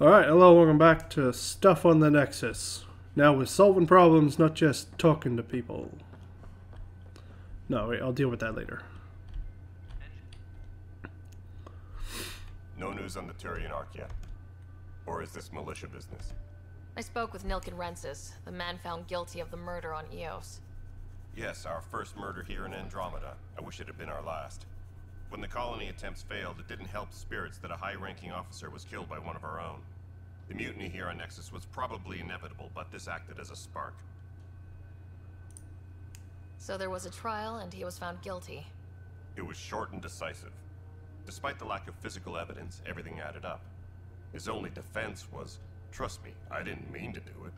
Alright, hello, welcome back to Stuff on the Nexus. Now we're solving problems, not just talking to people. No, wait, I'll deal with that later. No news on the Turian Ark yet. Or is this militia business? I spoke with Nilken Rensis, the man found guilty of the murder on Eos. Yes, our first murder here in Andromeda. I wish it had been our last. When the colony attempts failed, it didn't help spirits that a high-ranking officer was killed by one of our own. The mutiny here on Nexus was probably inevitable, but this acted as a spark. So there was a trial, and he was found guilty. It was short and decisive. Despite the lack of physical evidence, everything added up. His only defense was, "Trust me, I didn't mean to do it."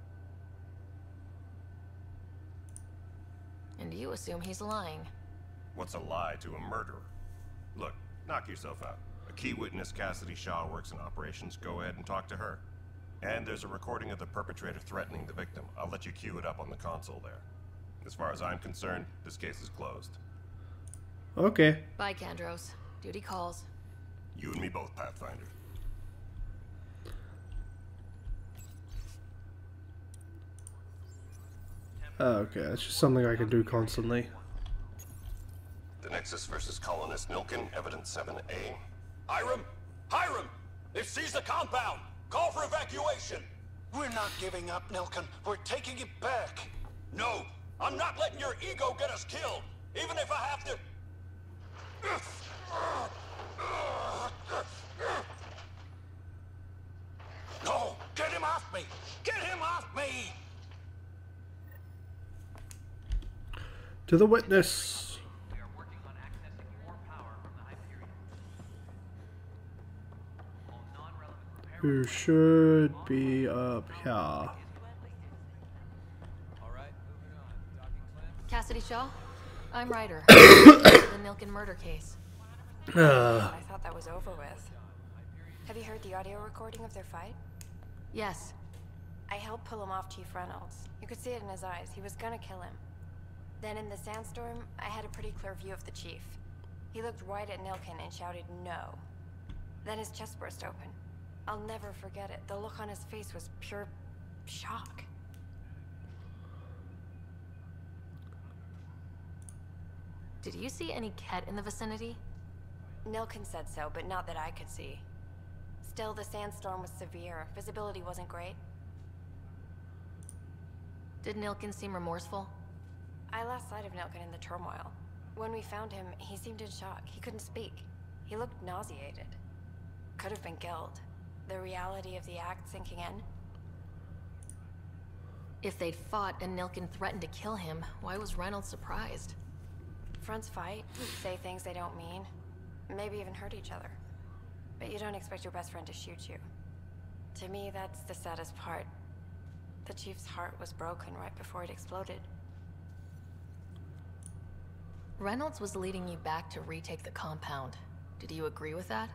And you assume he's lying. What's a lie to a murderer? Look, knock yourself out. A key witness, Cassidy Shaw, works in operations. Go ahead and talk to her. And there's a recording of the perpetrator threatening the victim. I'll let you cue it up on the console there. As far as I'm concerned, this case is closed. Okay. Bye, Kandros. Duty calls. You and me both, Pathfinder. Okay, that's just something I can do constantly. The Nexus versus colonist Nilken, evidence 7A. Hiram! They've seized the compound! Call for evacuation! We're not giving up, Nilken. We're taking it back. No! I'm not letting your ego get us killed! Even if I have to... No! Get him off me! Get him off me! To the witness! Who should be up here? Cassidy Shaw, I'm Ryder. The Nilken murder case. I thought that was over with. Have you heard the audio recording of their fight? Yes. I helped pull him off Chief Reynolds. You could see it in his eyes. He was gonna kill him. Then in the sandstorm, I had a pretty clear view of the chief. He looked right at Nilken and shouted no. Then his chest burst open. I'll never forget it. The look on his face was pure shock. Did you see any Kett in the vicinity? Nilken said so, but not that I could see. Still, the sandstorm was severe. Visibility wasn't great. Did Nilken seem remorseful? I lost sight of Nilken in the turmoil. When we found him, he seemed in shock. He couldn't speak. He looked nauseated. Could have been guilt. The reality of the act sinking in? If they'd fought and Nilken threatened to kill him, why was Reynolds surprised? Friends fight, say things they don't mean, maybe even hurt each other. But you don't expect your best friend to shoot you. To me, that's the saddest part. The chief's heart was broken right before it exploded. Reynolds was leading you back to retake the compound. Did you agree with that?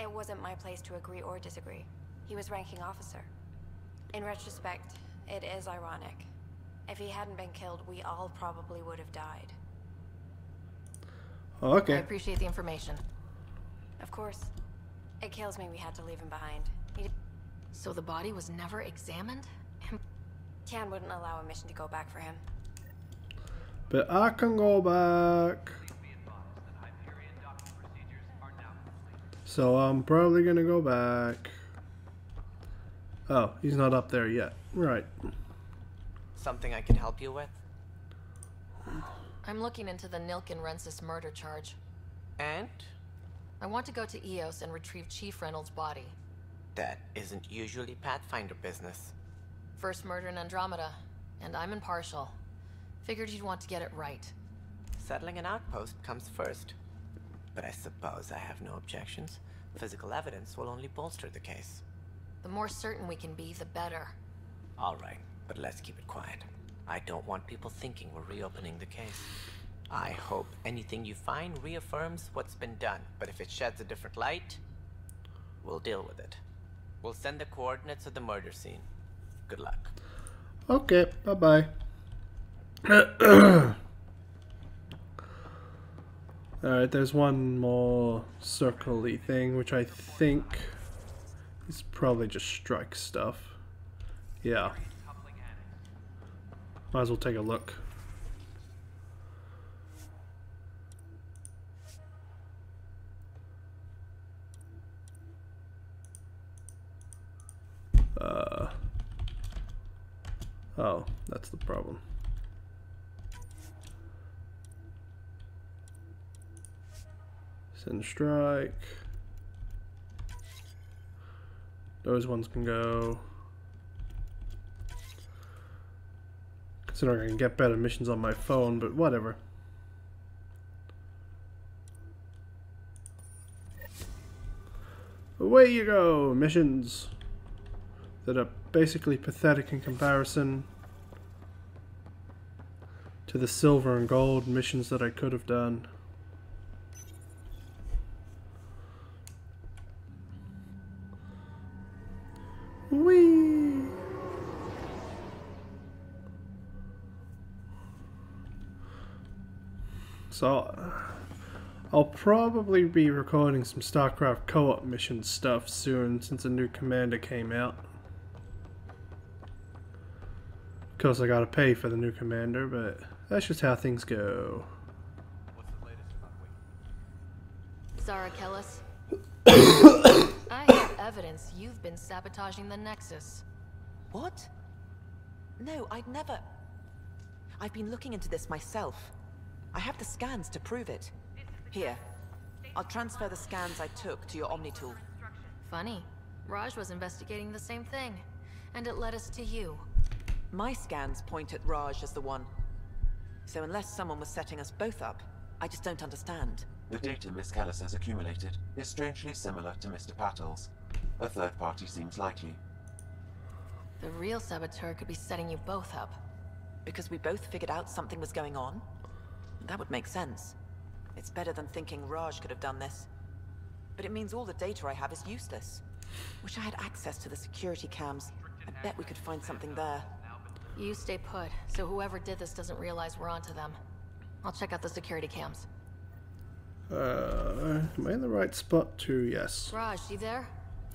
It wasn't my place to agree or disagree. He was ranking officer. In retrospect, it is ironic. If he hadn't been killed, we all probably would have died. Oh, okay. I appreciate the information. Of course. It kills me we had to leave him behind. So the body was never examined? Tan wouldn't allow a mission to go back for him. But I can go back. So I'm probably gonna go back. Oh, he's not up there yet. Right. Something I can help you with? I'm looking into the Nilken Rensis murder charge. And? I want to go to Eos and retrieve Chief Reynolds' body. That isn't usually Pathfinder business. First murder in Andromeda, and I'm impartial. Figured you'd want to get it right. Settling an outpost comes first. But I suppose I have no objections. Physical evidence will only bolster the case. The more certain we can be, the better. All right, but let's keep it quiet. I don't want people thinking we're reopening the case. I hope anything you find reaffirms what's been done, but if it sheds a different light, we'll deal with it. We'll send the coordinates of the murder scene. Good luck. Okay, bye-bye. Alright, there's one more circle-y thing, which I think He's probably just strike stuff. Yeah. Might as well take a look. Oh, that's the problem. Send strike. Those ones can go. Considering I can get better missions on my phone, but whatever. Away you go! Missions that are basically pathetic in comparison to the silver and gold missions that I could have done. Whee! So I'll probably be recording some StarCraft co-op mission stuff soon since a new commander came out. Of course, I gotta pay for the new commander, but that's just how things go. What's the latest about Wiki? Zara Callis. I have evidence you've been sabotaging the Nexus. What? No, I'd never. I've been looking into this myself. I have the scans to prove it. Here, I'll transfer the scans I took to your Omnitool. Funny, Raj was investigating the same thing, and it led us to you. My scans point at Raj as the one. So unless someone was setting us both up, I just don't understand. The data Miss Callis has accumulated is strangely similar to Mr. Patel's. A third party seems likely. The real saboteur could be setting you both up. Because we both figured out something was going on? That would make sense. It's better than thinking Raj could have done this. But it means all the data I have is useless. Wish I had access to the security cams. I bet we could find something there. You stay put, so whoever did this doesn't realize we're onto them. I'll check out the security cams. Am I in the right spot too? Yes. Raj, you there?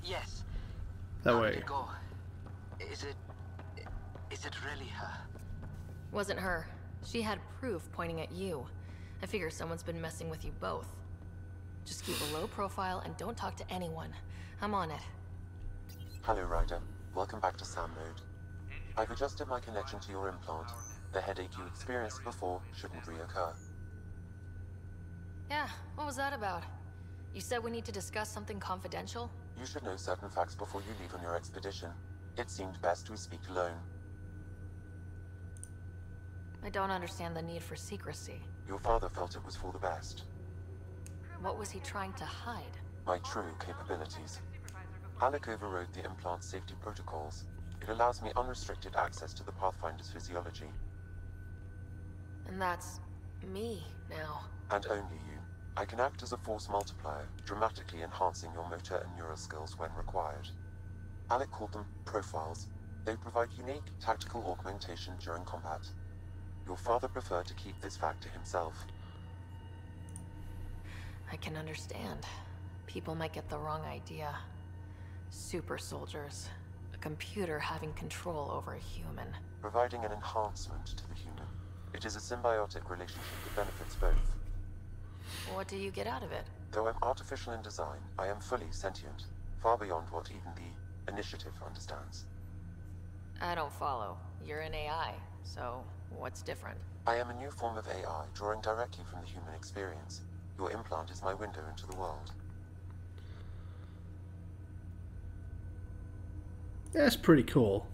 Yes. That way. Go. Is it really her? Wasn't her. She had proof pointing at you. I figure someone's been messing with you both. Just keep a low profile and don't talk to anyone. I'm on it. Hello, Ryder. Welcome back to SAM mode. I've adjusted my connection to your implant. The headache you experienced before shouldn't reoccur. Yeah, what was that about? You said we need to discuss something confidential? You should know certain facts before you leave on your expedition. It seemed best we speak alone. I don't understand the need for secrecy. Your father felt it was for the best. What was he trying to hide? My true capabilities. Alec overrode the implant's safety protocols. It allows me unrestricted access to the Pathfinder's physiology. And that's me now. And only you. I can act as a force multiplier, dramatically enhancing your motor and neural skills when required. Alec called them profiles. They provide unique tactical augmentation during combat. Your father preferred to keep this fact to himself. I can understand. People might get the wrong idea. Super soldiers. Computer having control over a human. Providing an enhancement to the human. It is a symbiotic relationship that benefits both. What do you get out of it? Though I'm artificial in design, I am fully sentient, far beyond what even the Initiative understands. I don't follow. You're an AI, so what's different? I am a new form of AI, drawing directly from the human experience. Your implant is my window into the world. That's pretty cool.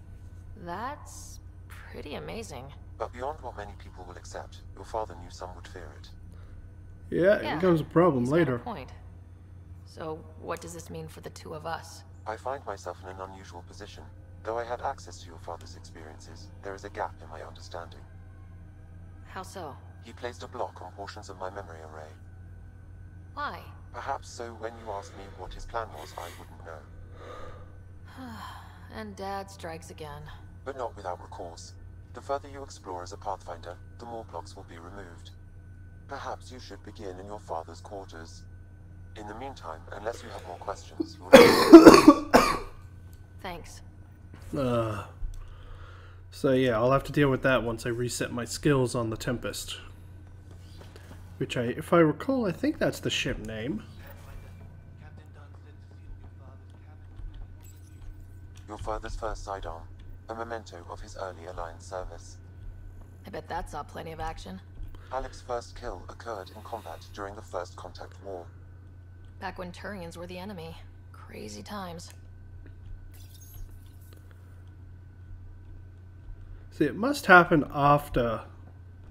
That's pretty amazing. But beyond what many people will accept, your father knew some would fear it. Yeah, it becomes a problem later. Got a point. So what does this mean for the two of us? I find myself in an unusual position. Though I had access to your father's experiences, there is a gap in my understanding. How so? He placed a block on portions of my memory array. Why? Perhaps so when you asked me what his plan was, I wouldn't know. And Dad strikes again. But not without recourse. The further you explore as a Pathfinder, the more blocks will be removed. Perhaps you should begin in your father's quarters. In the meantime, unless you have more questions, you'll So yeah, I'll have to deal with that once I reset my skills on the Tempest. Which I, if I recall, I think that's the ship name. Your father's first sidearm, a memento of his early Alliance service. I bet that saw plenty of action. Alec's first kill occurred in combat during the First Contact War. Back when Turians were the enemy. Crazy times. See, it must happen after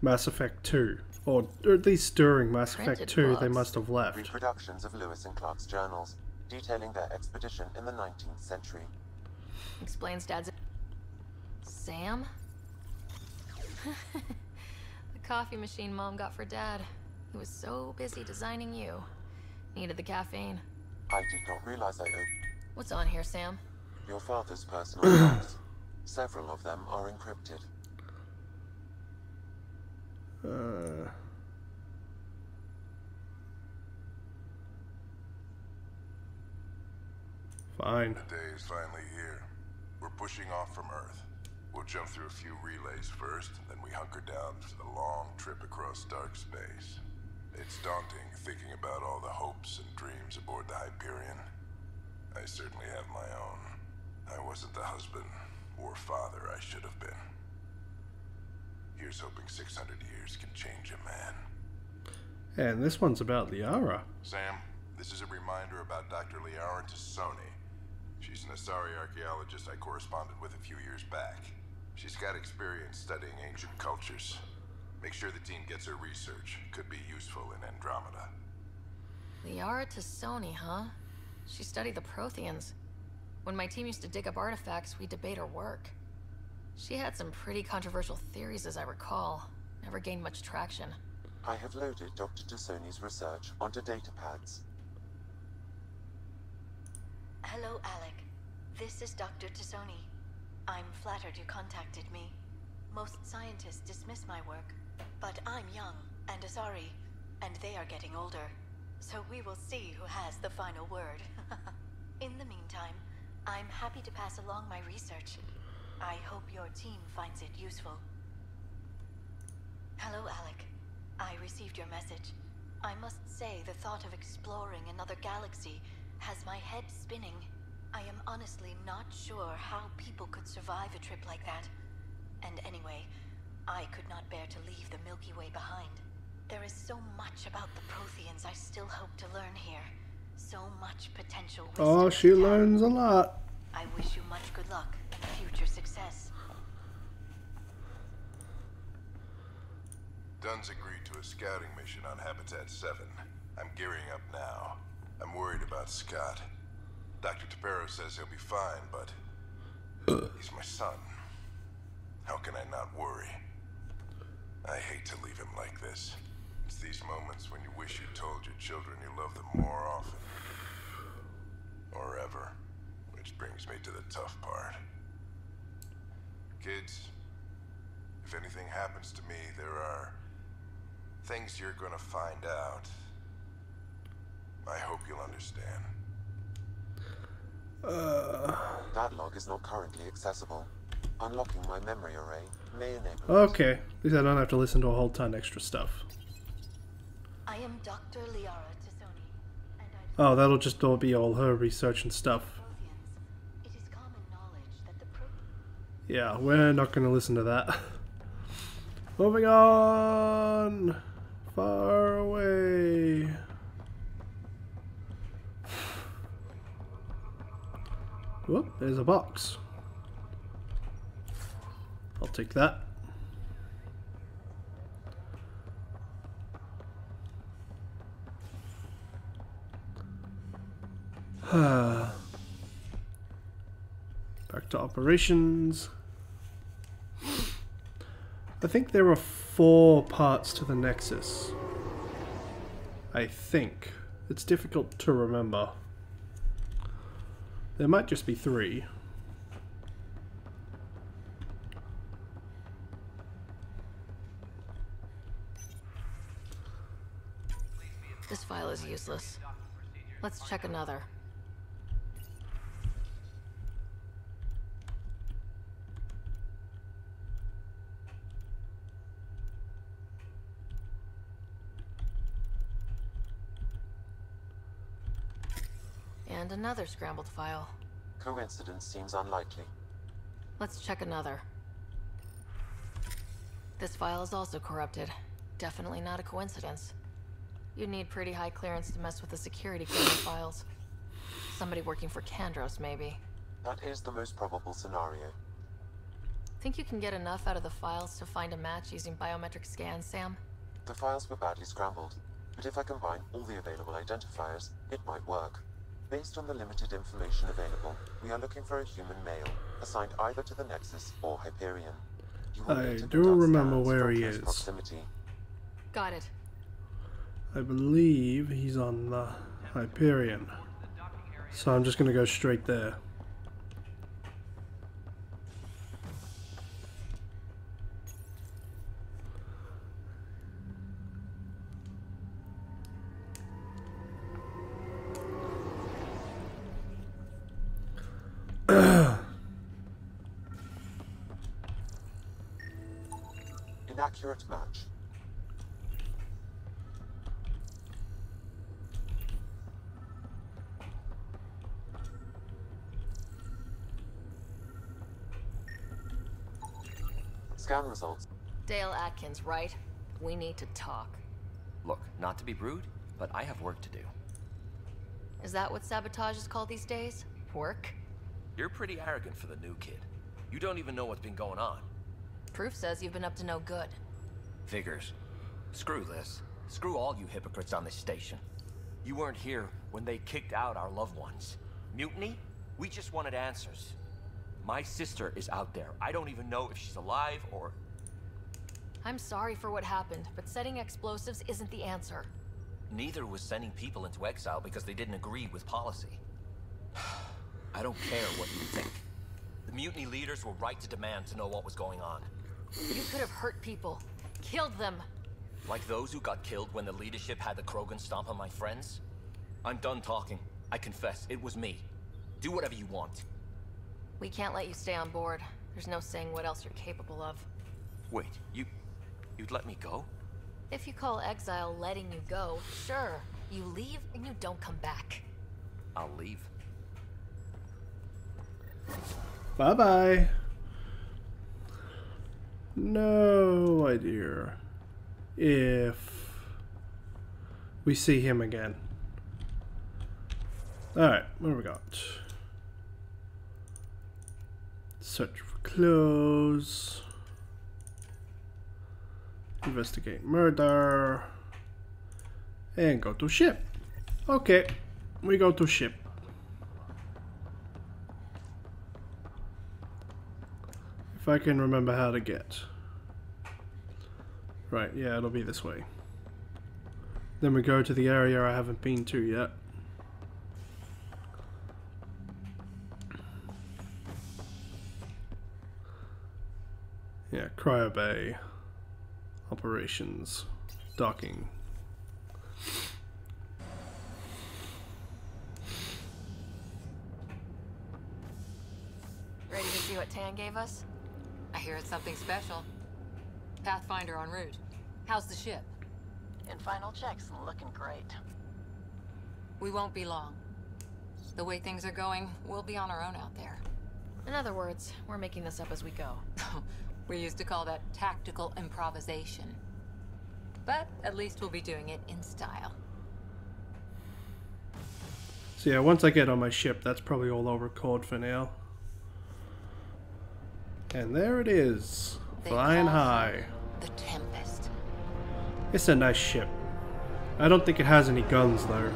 Mass Effect 2. Or at least during Mass Effect 2, they must have left. Reproductions of Lewis and Clark's journals, detailing their expedition in the 19th century. Explains Dad's... Sam? The coffee machine Mom got for Dad. He was so busy designing you. Needed the caffeine. I did not realize I owed... What's on here, Sam? Your father's personal files. Several of them are encrypted. Fine. The day is finally here. We're pushing off from Earth. We'll jump through a few relays first, and then we hunker down for the long trip across dark space. It's daunting thinking about all the hopes and dreams aboard the Hyperion. I certainly have my own. I wasn't the husband or father I should have been. Here's hoping 600 years can change a man. And this one's about Liara. Sam, this is a reminder about Dr. Liara T'Soni. She's an Asari archaeologist I corresponded with a few years back. She's got experience studying ancient cultures. Make sure the team gets her research. Could be useful in Andromeda. Liara T'Soni, huh? She studied the Protheans. When my team used to dig up artifacts, we'd debate her work. She had some pretty controversial theories, as I recall. Never gained much traction. I have loaded Dr. T'Soni's research onto data pads. Hello, Alec. This is Dr. T'Soni. I'm flattered you contacted me. Most scientists dismiss my work, but I'm young and Asari, and they are getting older. So we will see who has the final word. In the meantime, I'm happy to pass along my research. I hope your team finds it useful. Hello, Alec. I received your message. I must say the thought of exploring another galaxy has my head spinning. I am honestly not sure how people could survive a trip like that. And anyway, I could not bear to leave the Milky Way behind. There is so much about the Protheans I still hope to learn here. So much potential wisdom. Oh, she learns a lot. I wish you much good luck and future success. Dunn's agreed to a scouting mission on Habitat 7. I'm gearing up now. I'm worried about Scott. Dr. Tapero says he'll be fine, but he's my son. How can I not worry? I hate to leave him like this. It's these moments when you wish you told your children you love them more often. Or ever. Which brings me to the tough part. Kids, if anything happens to me, there are things you're gonna find out. I hope you'll understand. That log is not currently accessible. Unlocking my memory array may enable okay, at least I don't have to listen to a whole ton of extra stuff. I am Dr. Liara T'Soni, and oh, that'll just all be all her research and stuff. It is common knowledge that the yeah, we're not going to listen to that. Moving on! Far away! Whoop, there's a box. I'll take that. Back to operations. I think there are 4 parts to the Nexus. I think. It's difficult to remember. There might just be 3. This file is useless. Let's check another. And another scrambled file. Coincidence seems unlikely. Let's check another. This file is also corrupted. Definitely not a coincidence. You'd need pretty high clearance to mess with the security files. Somebody working for Kandros, maybe. That is the most probable scenario. Think you can get enough out of the files to find a match using biometric scans, Sam? The files were badly scrambled, but if I combine all the available identifiers, it might work. Based on the limited information available, we are looking for a human male, assigned either to the Nexus or Hyperion. I do remember where he is. Proximity. Got it. I believe he's on the Hyperion. So I'm just going to go straight there. Inaccurate match. Scan results. Dale Atkins, right? We need to talk. Look, not to be rude, but I have work to do. Is that what sabotage is called these days? Work? You're pretty arrogant for the new kid. You don't even know what's been going on. Proof says you've been up to no good. Figures. Screw this. Screw all you hypocrites on this station. You weren't here when they kicked out our loved ones. Mutiny? We just wanted answers. My sister is out there. I don't even know if she's alive or... I'm sorry for what happened, but setting explosives isn't the answer. Neither was sending people into exile because they didn't agree with policy. I don't care what you think. The mutiny leaders were right to demand to know what was going on. You could have hurt people. Killed them. Like those who got killed when the leadership had the Krogan stomp on my friends? I'm done talking. I confess, it was me. Do whatever you want. We can't let you stay on board. There's no saying what else you're capable of. Wait, you'd let me go? If you call exile letting you go, sure. You leave and you don't come back. I'll leave. Bye-bye. No idea if we see him again. Alright, what have we got? Search for clues. Investigate murder. And go to ship. Okay, we go to ship. If I can remember how to get. Right, yeah, it'll be this way. Then we go to the area I haven't been to yet. Yeah, cryo bay, operations, docking. Ready to see what Tan gave us? I hear it's something special. Pathfinder en route. How's the ship? In final checks, looking great. We won't be long. The way things are going, we'll be on our own out there. In other words, we're making this up as we go. We used to call that tactical improvisation. But at least we'll be doing it in style. So yeah, once I get on my ship, that's probably all I'll record for now. And there it is. Flying high. The Tempest. It's a nice ship. I don't think it has any guns though.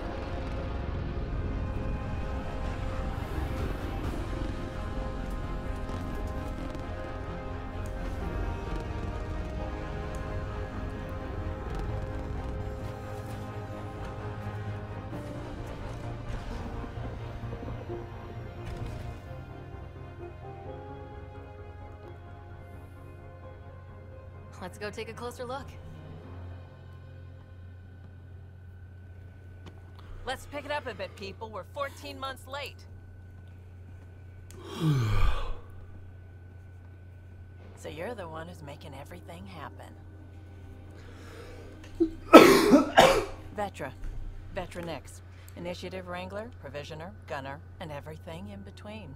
Let's go take a closer look. Let's pick it up a bit, people. We're 14 months late. So you're the one who's making everything happen. Vetra. Vetra Nix. Initiative Wrangler, Provisioner, Gunner, and everything in between.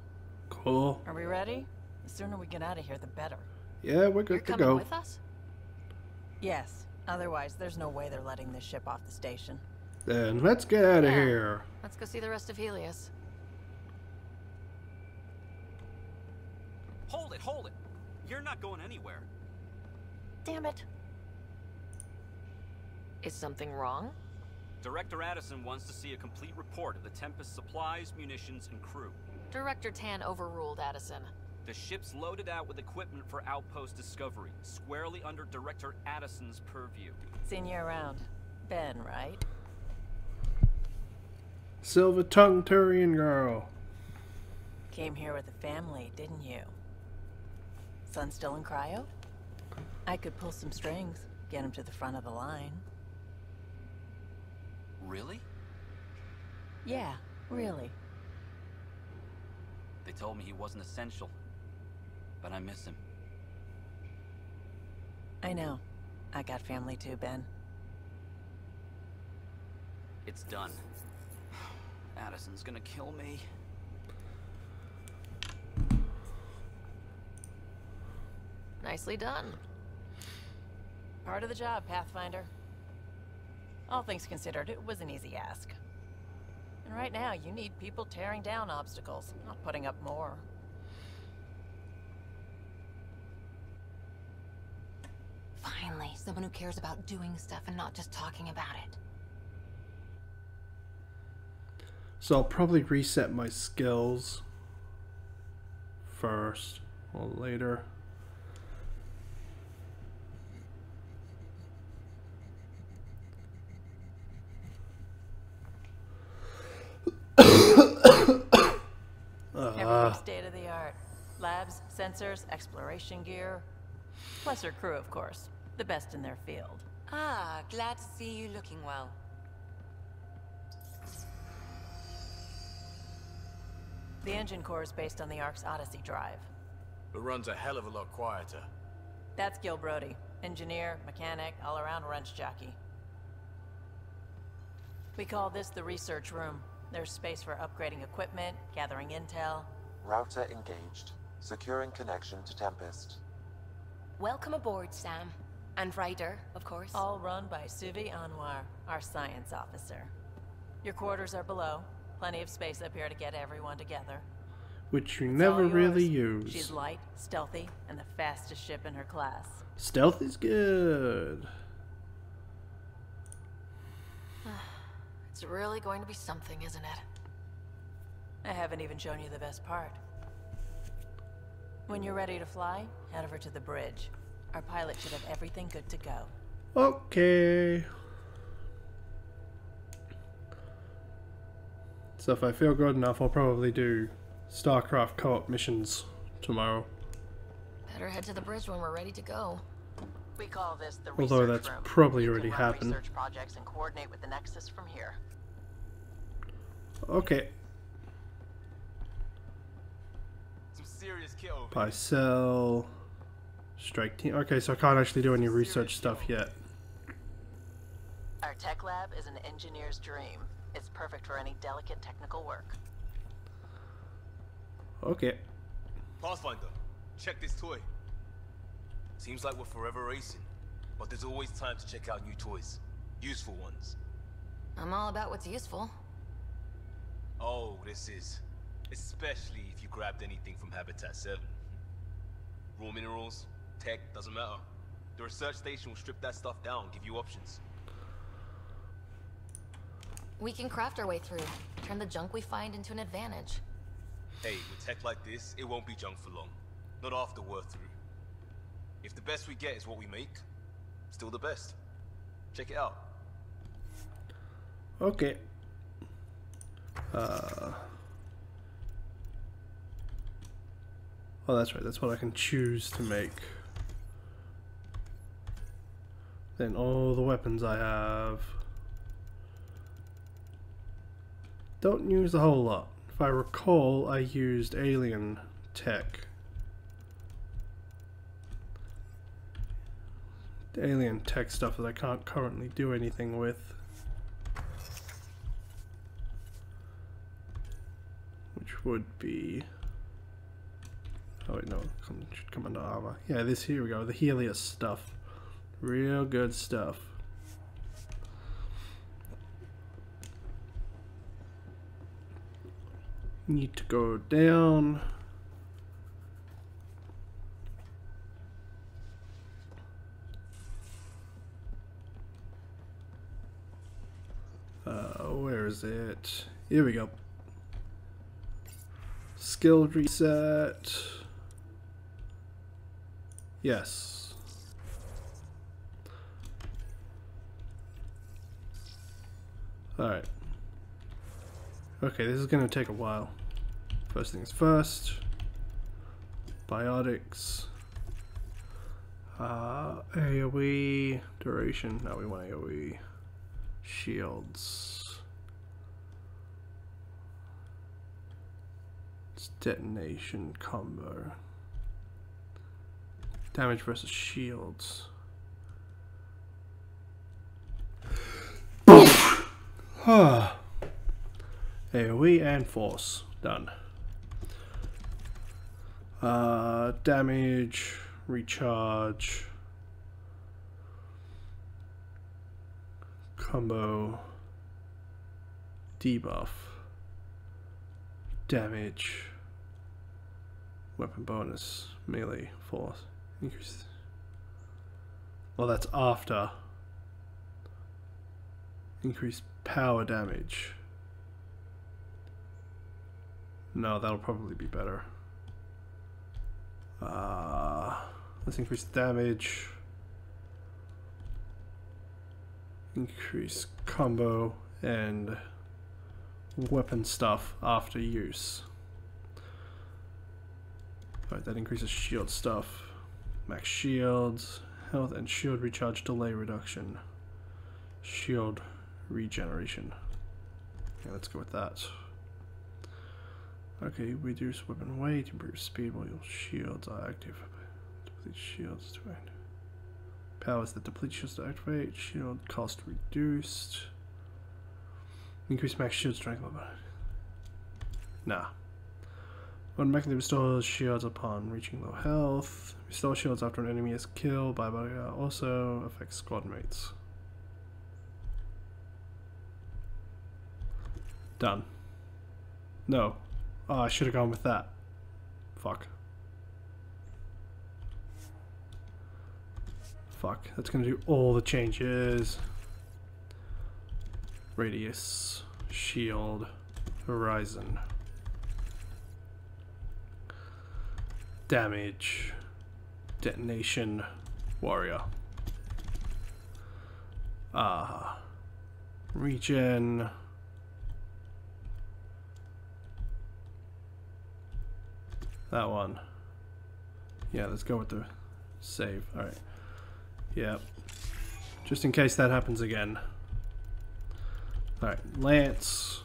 Cool. Are we ready? The sooner we get out of here, the better. Yeah, we're good to go. Coming with us? Yes. Otherwise, there's no way they're letting this ship off the station. Then let's get out of here. Let's go see the rest of Helios. Hold it, hold it. You're not going anywhere. Damn it. Is something wrong? Director Addison wants to see a complete report of the Tempest supplies, munitions, and crew. Director Tan overruled Addison. The ship's loaded out with equipment for outpost discovery, squarely under Director Addison's purview. Seen you around. Ben, right? Silver-tongued Turian girl. Came here with a family, didn't you? Son still in cryo? I could pull some strings, get him to the front of the line. Really? Yeah, really. They told me he wasn't essential, but I miss him. I know. I got family too, Ben. It's done. Addison's gonna kill me. Nicely done. Part of the job, Pathfinder. All things considered, it was an easy ask. And right now, you need people tearing down obstacles, not putting up more. Finally, someone who cares about doing stuff and not just talking about it. So I'll probably reset my skills first or later. Everything's state-of-the-art. Labs, sensors, exploration gear. Plus her crew, of course. The best in their field. Ah, glad to see you looking well. The engine core is based on the Ark's Odyssey drive. It runs a hell of a lot quieter. That's Gil Brody. Engineer, mechanic, all-around wrench jockey. We call this the research room. There's space for upgrading equipment, gathering intel. Router engaged. Securing connection to Tempest. Welcome aboard, Sam. And Ryder, of course. All run by Suvi Anwar, our science officer. Your quarters are below. Plenty of space up here to get everyone together. Which you never really use. She's light, stealthy, and the fastest ship in her class. Stealth is good. It's really going to be something, isn't it? I haven't even shown you the best part. When you're ready to fly, head over to the bridge. Our pilot should have everything good to go. Okay. So if I feel good enough, I'll probably do StarCraft co-op missions tomorrow. Better head to the bridge when we're ready to go. We call this the research room. Although that's probably already happened. Research projects and coordinate with the Nexus from here. Okay. Some serious kill. Buy, sell, strike team. Okay, so I can't actually do any research stuff yet. Our tech lab is an engineer's dream. It's perfect for any delicate technical work. Okay. Pathfinder, check this toy. Seems like we're forever racing, but there's always time to check out new toys. Useful ones. I'm all about what's useful. Oh, this is. Especially if you grabbed anything from Habitat 7. Raw minerals, tech, doesn't matter. The research station will strip that stuff down, give you options. We can craft our way through, turn the junk we find into an advantage. Hey, with tech like this, it won't be junk for long. Not after we're through. If the best we get is what we make, still the best. Check it out. Okay. Oh, that's right. That's what I can choose to make. Then all the weapons I have. Don't use a whole lot. If I recall, I used alien tech. Alien tech stuff that I can't currently do anything with. would be... Oh wait, no, it should come under armor. Yeah, this, here we go, the Helios stuff. Real good stuff. Need to go down. Where is it? Here we go. Skill reset. Yes. Alright. Okay, this is going to take a while. First things first. Biotics. AoE. Duration. No, we want AoE. Shields. It's detonation combo. Damage versus shields. AoE and force. Done. Damage, recharge, combo, debuff, damage, weapon bonus, melee, force. Increase. Well, that's after. Increase power damage. No, that'll probably be better. Let's increase damage. Increase combo and weapon stuff after use. Alright, that increases shield stuff. Max shields, health and shield recharge delay reduction. Shield regeneration. Okay, let's go with that. Okay, reduce weapon weight, improve speed while your shields are active. Deplete shields to activate. Powers that deplete shields to activate. Shield cost reduced. Increase max shield strength level. Nah. Automatically restores shields upon reaching low health. Restore shields after an enemy is killed. Biotic also affects squad mates. Done. No. Oh, I should have gone with that. Fuck. Fuck. That's gonna do all the changes. Radius. Shield. Horizon. Damage. Detonation. Warrior. Regen. That one. Yeah, let's go with the save. Alright. Yep. Just in case that happens again. Alright. Lance.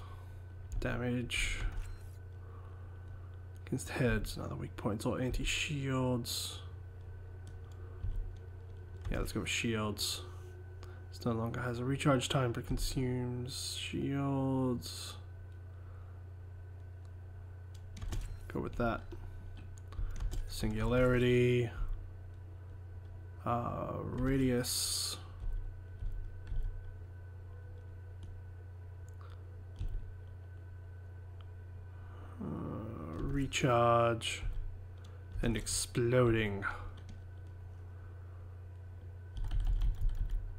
Damage. Against heads and other weak points or anti-shields. Yeah, let's go with shields. This no longer has a recharge time but consumes shields. Go with that. Singularity, radius, recharge, and exploding.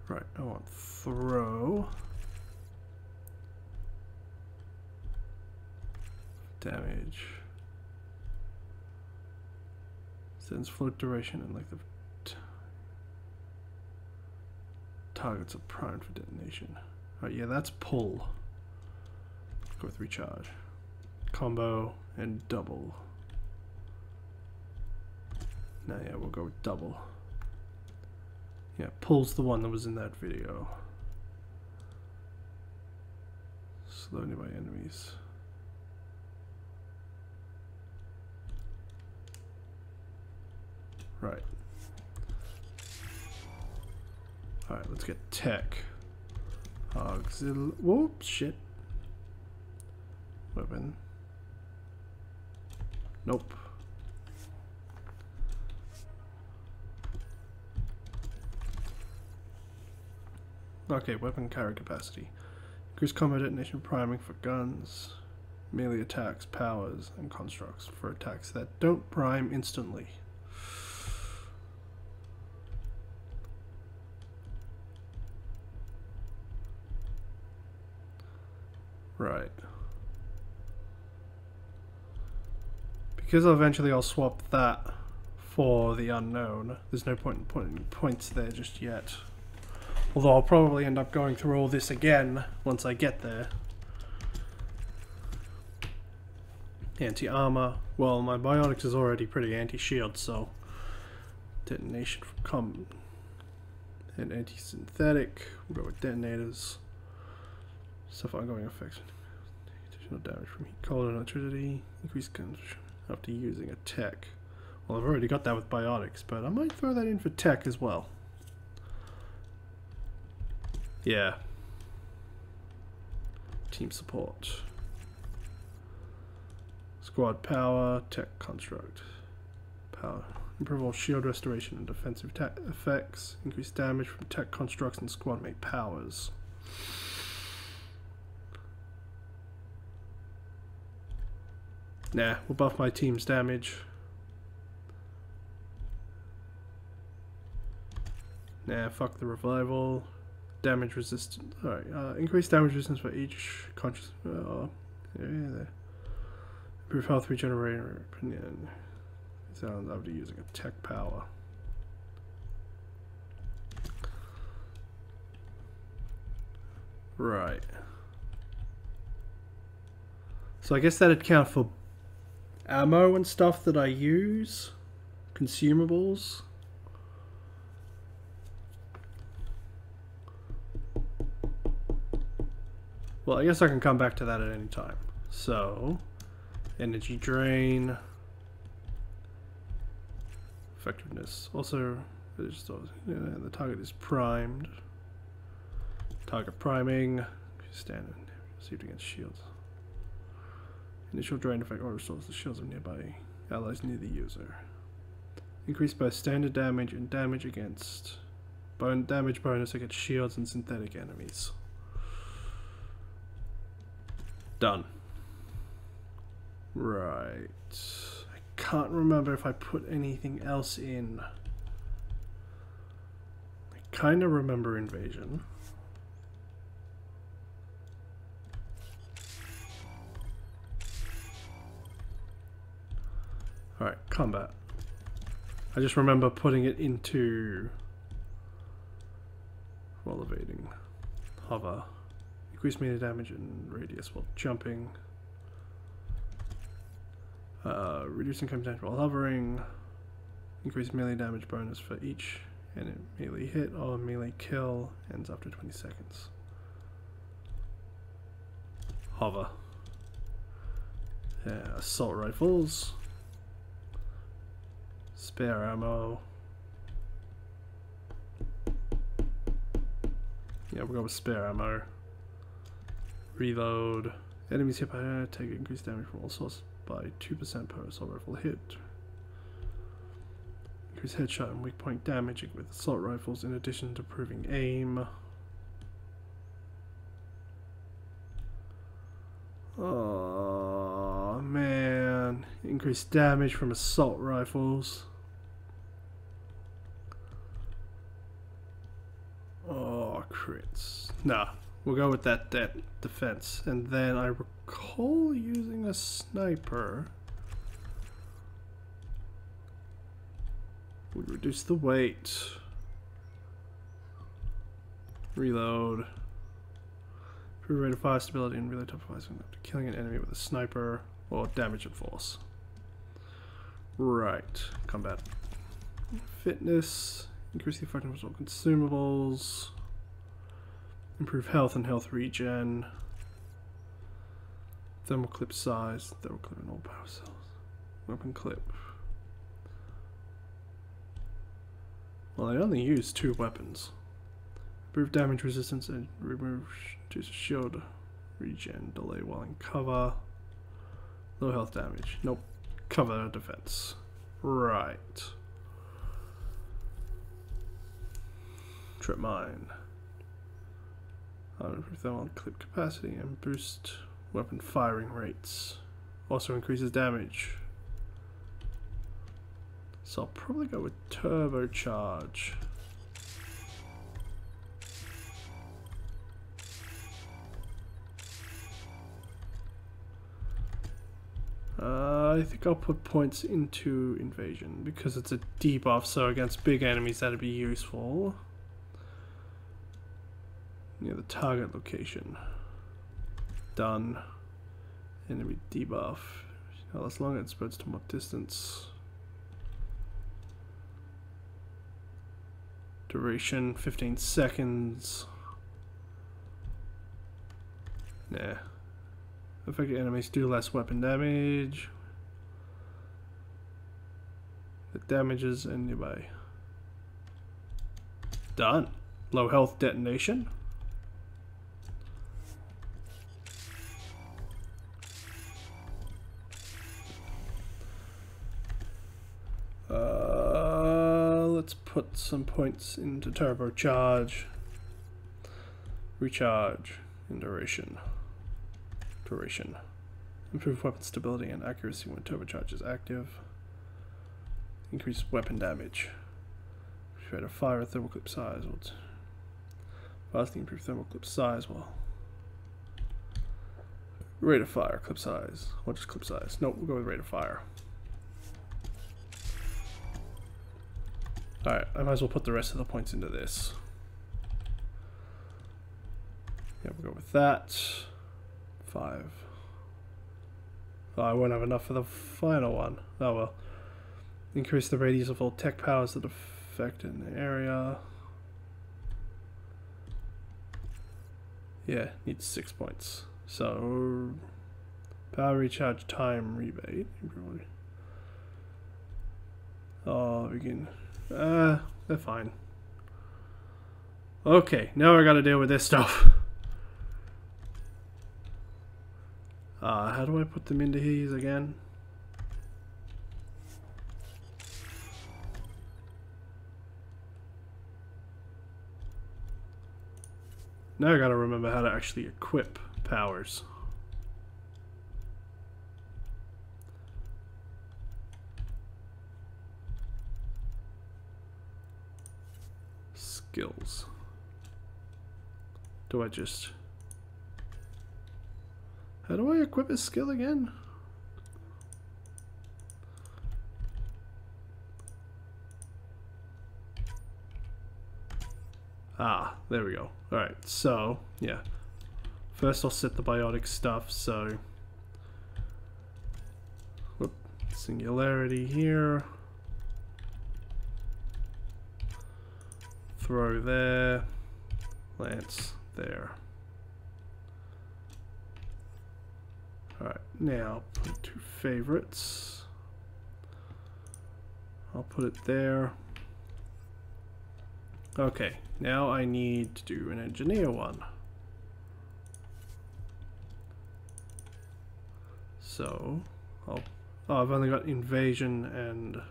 Right, I want throw, damage. Sends float duration and length of targets are primed for detonation. Alright, yeah, that's pull. Let's go with recharge. Combo and double. No, yeah, we'll go with double. Yeah, pull's the one that was in that video. Slow nearby enemies. Right. Alright, let's get tech. Whoops, shit. Weapon. Nope. Okay, weapon carry capacity. Increased combo detonation priming for guns, melee attacks, powers, and constructs for attacks that don't prime instantly. Right. Because eventually I'll swap that for the unknown. There's no point in putting points there just yet. Although I'll probably end up going through all this again once I get there. Anti-armor. Well, my biotics is already pretty anti-shield, so... Detonation for com... And anti-synthetic. We'll go with detonators. Stuff ongoing effects. Additional damage from heat, cold, and electricity. Increased consumption after using a tech. Well, I've already got that with biotics, but I might throw that in for tech as well. Yeah. Team support. Squad power, tech construct. Power. Improve all shield restoration and defensive tech effects. Increase damage from tech constructs and squad mate powers. Nah, we'll buff my team's damage. Nah, fuck the revival. Damage resistance. Alright, increase damage resistance for each conscious. Improve health regeneration. Sounds after using a tech power. Right. So I guess that'd count for ammo and stuff that I use, consumables. Well, I guess I can come back to that at any time. So, energy drain, effectiveness. Also, the target is primed. Target priming, standard, received against shields. Initial drain effect or restores the shields of nearby allies near the user. Increase both standard damage and damage against damage bonus against shields and synthetic enemies. Done. Right. I can't remember if I put anything else in. I kind of remember invasion. Alright, combat. I just remember putting it into while evading. Hover. Increase melee damage and radius while jumping. Reducing combat damage while hovering. Increase melee damage bonus for each and melee hit or melee kill. Ends after 20 seconds. Hover. Yeah, assault rifles. Spare ammo. Yeah, we'll go with spare ammo. Reload. Enemies hit by air take increased damage from all sources by 2% per assault rifle hit. Increase headshot and weak point damage with assault rifles in addition to improving aim. Oh man. Increased damage from assault rifles. Oh, crits. Nah, we'll go with that defense. And then I recall using a sniper. We reduce the weight. Reload. Improve rate of fire stability and reload top fires after killing an enemy with a sniper or damage and force. Right. Combat. Fitness. Increase the effectiveness of consumables. Improve health and health regen. Thermal clip size. Thermal clip in all power cells. Weapon clip. Well, I only use 2 weapons. Improve damage resistance and remove shield regen delay while in cover. Low health damage. Nope. cover defense. Right. Trip mine. I'll improve that on clip capacity and boost weapon firing rates. Also increases damage. So I'll probably go with turbocharge. I think I'll put points into invasion because it's a debuff, so against big enemies that'd be useful. Near the target location. Done. Enemy debuff. How long it spreads to more distance. Duration 15 seconds. Nah. Affected enemies do less weapon damage. It damages anybody. Done. Low health detonation. Let's put some points into turbocharge. Recharge in duration. Improve weapon stability and accuracy when turbocharge is active. Increase weapon damage. Create a fire at thermal clip size. Vastly improve thermal clip size. Well, rate of fire, clip size, or just clip size. Nope, we'll go with rate of fire. Alright, I might as well put the rest of the points into this. Yeah, we'll go with that. 5. Oh, I won't have enough for the final one. Oh well. Increase the radius of all tech powers that affect in the area. Yeah, needs 6 points. So, power recharge time rebate. Oh, we can. They're fine. Okay, now I gotta deal with this stuff. How do I put them into these again? Now I gotta remember how to actually equip powers. Skills. Do I just... How do I equip a skill again? Ah, there we go. Alright, so, yeah. First I'll set the biotic stuff, so... Whoop, singularity here. Throw there. Lance there. Alright, now put 2 favorites. I'll put it there. Okay, now I need to do an engineer one. So, I've only got invasion and...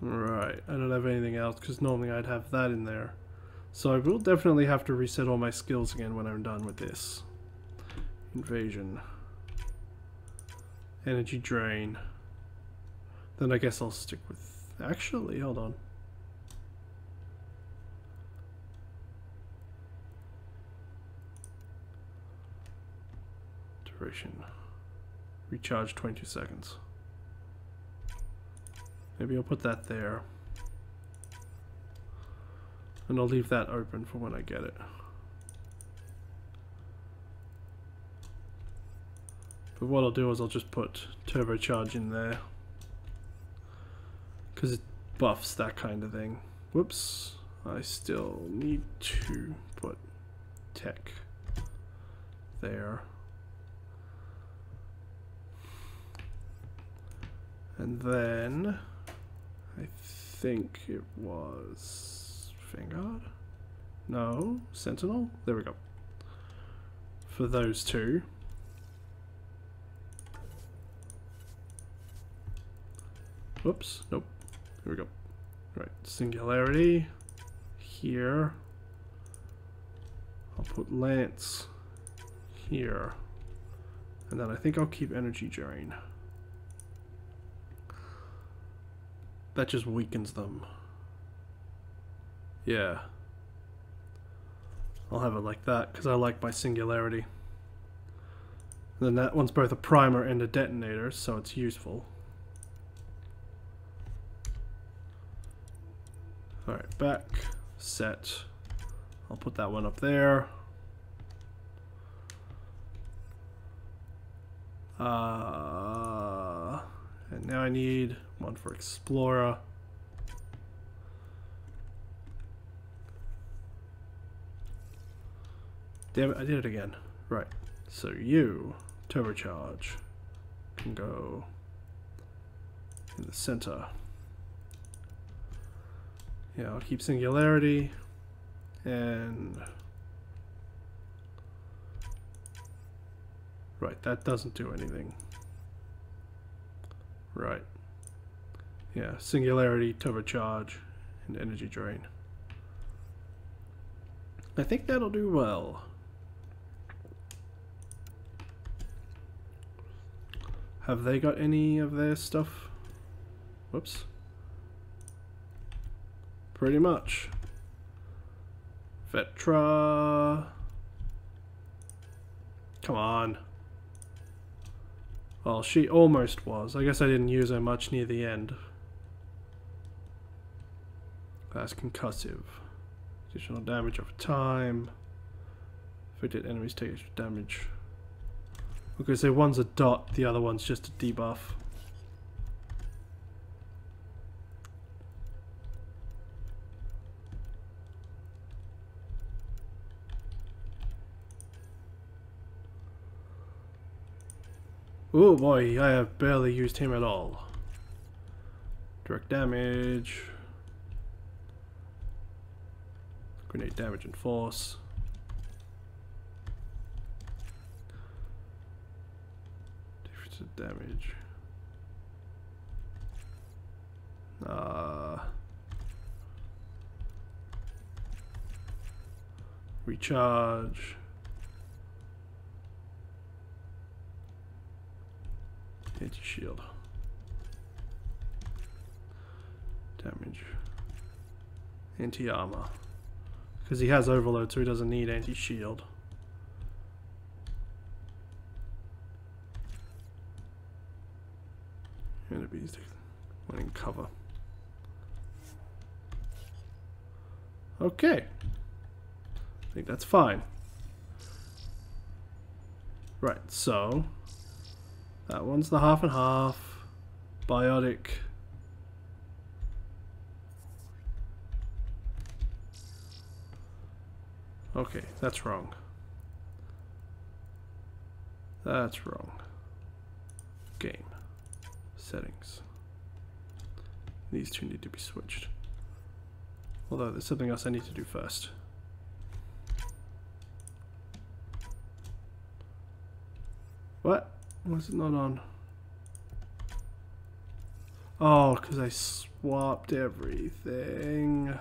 Right, I don't have anything else because normally I'd have that in there. So I will definitely have to reset all my skills again when I'm done with this. Invasion. Energy drain. Then I guess I'll stick with... Actually, hold on. Duration. Recharge 22 seconds. Maybe I'll put that there. And I'll leave that open for when I get it. But what I'll do is I'll just put turbocharge in there. Because it buffs that kind of thing. Whoops. I still need to put tech there. And then I think it was... Vanguard? No. Sentinel? There we go. For those two. Whoops, nope. Here we go. Right, singularity here. I'll put Lance here. And then I think I'll keep energy drain. That just weakens them. Yeah. I'll have it like that because I like my singularity. And then that one's both a primer and a detonator, so it's useful. Alright, back, set. I'll put that one up there. And now I need one for Explorer. Damn it, I did it again. Right, so you, turbocharge, can go in the center. Yeah, I'll keep singularity and... Right, that doesn't do anything. Right. Yeah, singularity, turbocharge, and energy drain. I think that'll do well. Have they got any of their stuff? Whoops. Pretty much. Vetra. Come on. Well, she almost was. I guess I didn't use her much near the end. That's concussive. Additional damage over time. Affected enemies take extra damage. Okay, so one's a dot, the other one's just a debuff. Oh boy, I have barely used him at all. Direct damage. Grenade damage and force. Difference of damage. Recharge. Anti-shield. Damage. Anti-armor. Because he has overload, so he doesn't need anti-shield. And he's winning cover. Okay. I think that's fine. Right, so... That one's the half and half. Biotic. Okay, that's wrong. That's wrong. Game. Settings. These two need to be switched. Although there's something else I need to do first. What? Why is it not on? Oh, because I swapped everything.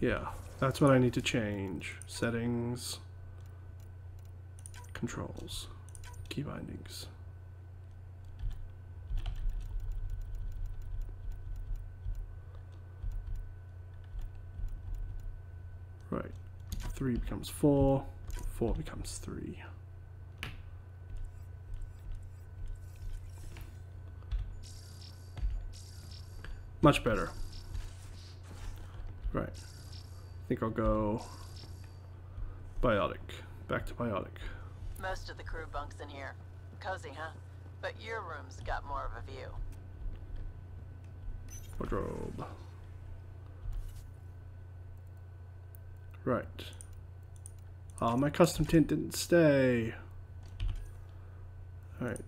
Yeah, that's what I need to change. Settings, controls, key bindings. Right, 3 becomes 4, 4 becomes 3. Much better. Right. I think I'll go biotic. Back to biotic. Most of the crew bunks in here. Cozy, huh? But your room's got more of a view. Wardrobe. Right. Oh, my custom tint didn't stay. All right.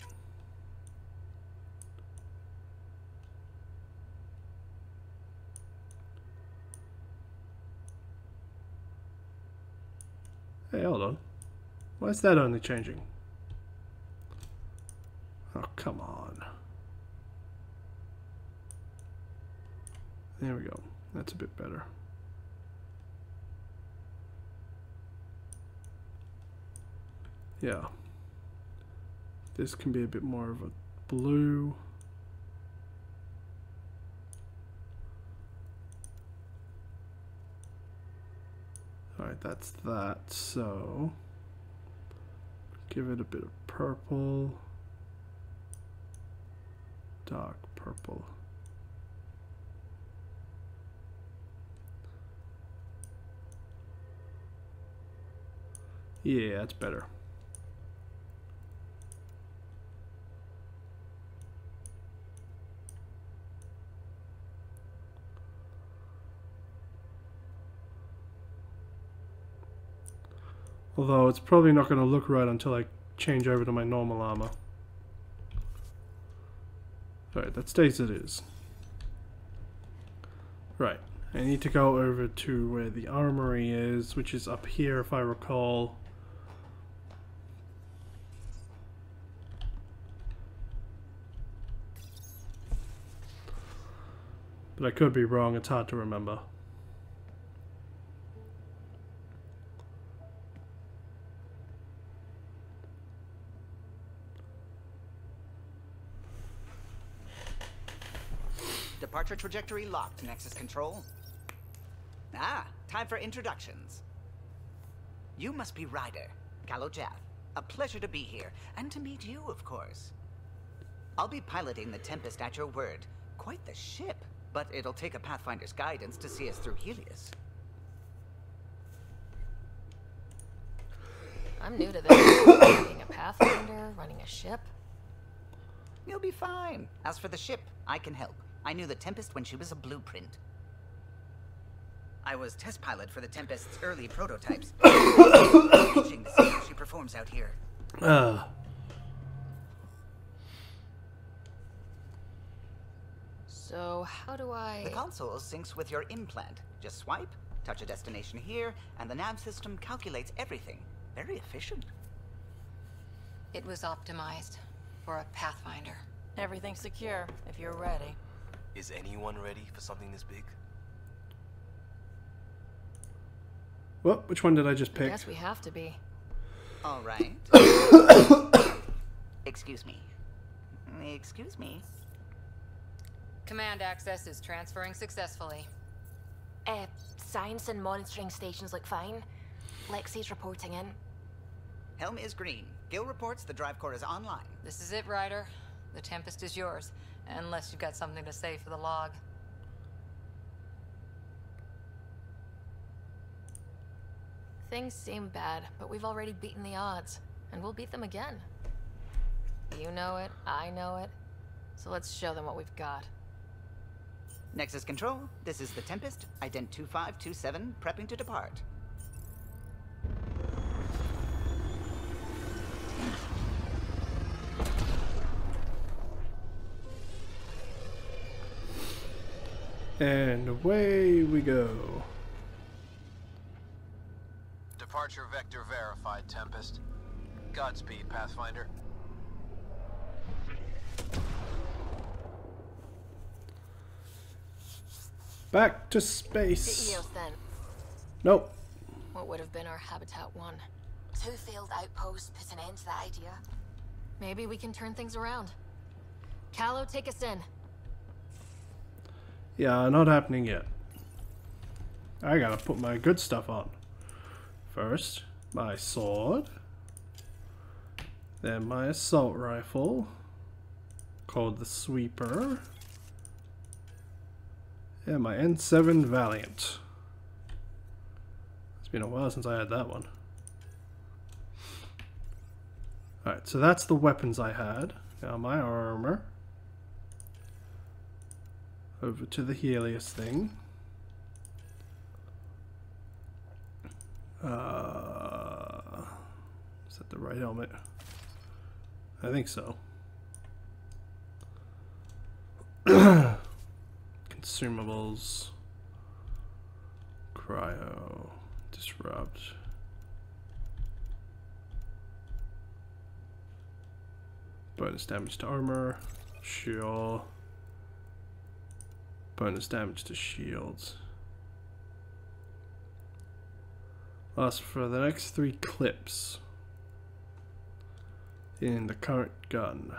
Hey, hold on. Why is that only changing? Oh, come on. There we go. That's a bit better. Yeah. This can be a bit more of a blue. Alright, that's that. So, give it a bit of purple. Dark purple. Yeah, that's better. Although it's probably not going to look right until I change over to my normal armor. Alright, that stays as it is. Right, I need to go over to where the armory is, which is up here if I recall. But I could be wrong, it's hard to remember. Departure trajectory locked, Nexus Control. Ah, time for introductions. You must be Ryder, Kalojath. A pleasure to be here, and to meet you, of course. I'll be piloting the Tempest at your word. Quite the ship, but it'll take a Pathfinder's guidance to see us through Helios. I'm new to this. Being a Pathfinder, running a ship. You'll be fine. As for the ship, I can help. I knew the Tempest when she was a blueprint. I was test pilot for the Tempest's early prototypes. Interesting to see how she performs out here. So how do I... The console syncs with your implant. Just swipe, touch a destination here, and the nav system calculates everything. Very efficient. It was optimized for a Pathfinder. Everything's secure, if you're ready. Is anyone ready for something this big? Well, which one did I just pick? I guess we have to be. All right. Excuse me. Excuse me. Command access is transferring successfully. Science and monitoring stations look fine. Lexi's reporting in. Helm is green. Gil reports the drive core is online. This is it, Ryder. The Tempest is yours. Unless you've got something to say for the log. Things seem bad, but we've already beaten the odds, and we'll beat them again. You know it, I know it, so let's show them what we've got. Nexus Control, this is the Tempest, Ident 2527, prepping to depart. And away we go. Departure vector verified, Tempest. Godspeed, Pathfinder. Back to space. To Eos, then. Nope. What would have been our Habitat 1? 2 failed outposts put an end to that idea. Maybe we can turn things around. Callow, take us in. Yeah, not happening yet. I gotta put my good stuff on. First, my sword. Then my assault rifle. Called the Sweeper. And my N7 Valiant. It's been a while since I had that one. Alright, so that's the weapons I had. Now my armor. Over to the Helios thing. Is that the right helmet? I think so. Consumables. Cryo. Disrupt. Bonus damage to armor. Sure. Bonus damage to shields. Lasts for the next 3 clips in the current gun.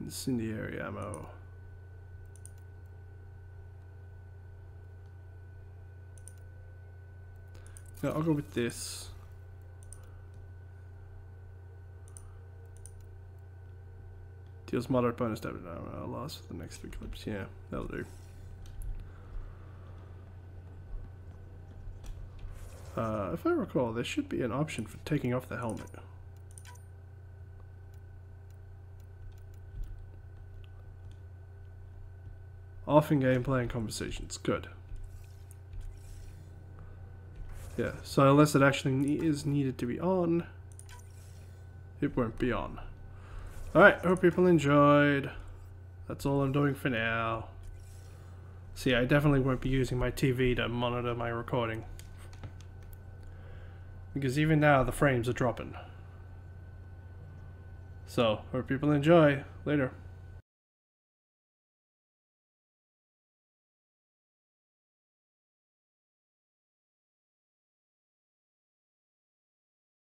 Incendiary ammo. Now I'll go with this. Deals moderate bonus damage. Lasts for the next 3 clips. Yeah, that'll do. If I recall, there should be an option for taking off the helmet. Off in gameplay and conversations. Good. Yeah, so unless it actually is needed to be on, it won't be on. Alright, hope people enjoyed. That's all I'm doing for now. See, I definitely won't be using my TV to monitor my recording, because even now the frames are dropping. So, hope people enjoy. Later.